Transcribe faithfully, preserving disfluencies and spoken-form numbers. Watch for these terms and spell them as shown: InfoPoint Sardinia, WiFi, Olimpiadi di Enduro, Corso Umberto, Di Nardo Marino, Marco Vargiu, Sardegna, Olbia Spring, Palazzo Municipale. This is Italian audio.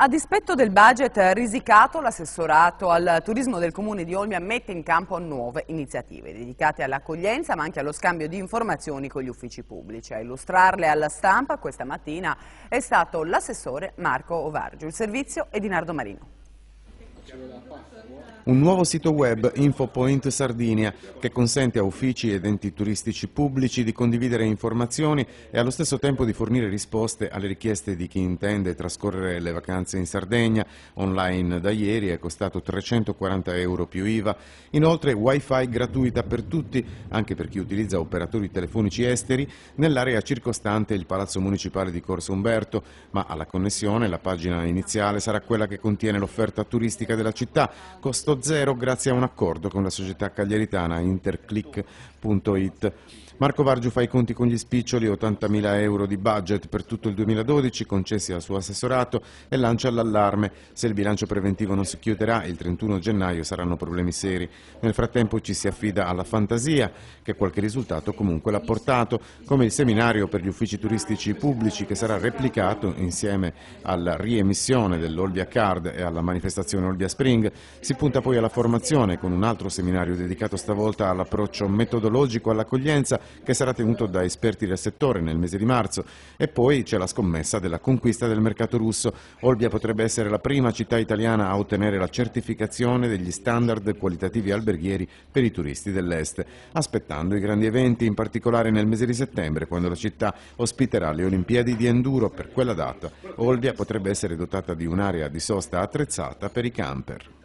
A dispetto del budget risicato, l'assessorato al turismo del Comune di Olbia mette in campo nuove iniziative dedicate all'accoglienza ma anche allo scambio di informazioni con gli uffici pubblici. A illustrarle alla stampa questa mattina è stato l'assessore Marco Vargiu. Il servizio è di Di Nardo Marino. Un nuovo sito web, InfoPoint Sardinia, che consente a uffici ed enti turistici pubblici di condividere informazioni e allo stesso tempo di fornire risposte alle richieste di chi intende trascorrere le vacanze in Sardegna. Online da ieri è costato trecentoquaranta euro più I V A. Inoltre wifi gratuita per tutti, anche per chi utilizza operatori telefonici esteri, nell'area circostante il Palazzo Municipale di Corso Umberto, ma alla connessione la pagina iniziale sarà quella che contiene l'offerta turistica della città, costo zero grazie a un accordo con la società cagliaritana in tre click punto it. Marco Vargiu fa i conti con gli spiccioli, ottantamila euro di budget per tutto il duemiladodici concessi al suo assessorato, e lancia l'allarme: se il bilancio preventivo non si chiuderà il trentuno gennaio saranno problemi seri. Nel frattempo ci si affida alla fantasia, che qualche risultato comunque l'ha portato, come il seminario per gli uffici turistici pubblici che sarà replicato insieme alla riemissione dell'Olbia Card e alla manifestazione Olbia Spring. Si punta poi alla formazione con un altro seminario dedicato stavolta all'approccio metodologico all'accoglienza, che sarà tenuto da esperti del settore nel mese di marzo. E poi c'è la scommessa della conquista del mercato russo. Olbia potrebbe essere la prima città italiana a ottenere la certificazione degli standard qualitativi alberghieri per i turisti dell'est, aspettando i grandi eventi, in particolare nel mese di settembre, quando la città ospiterà le Olimpiadi di Enduro. Per quella data Olbia potrebbe essere dotata di un'area di sosta attrezzata per i camper.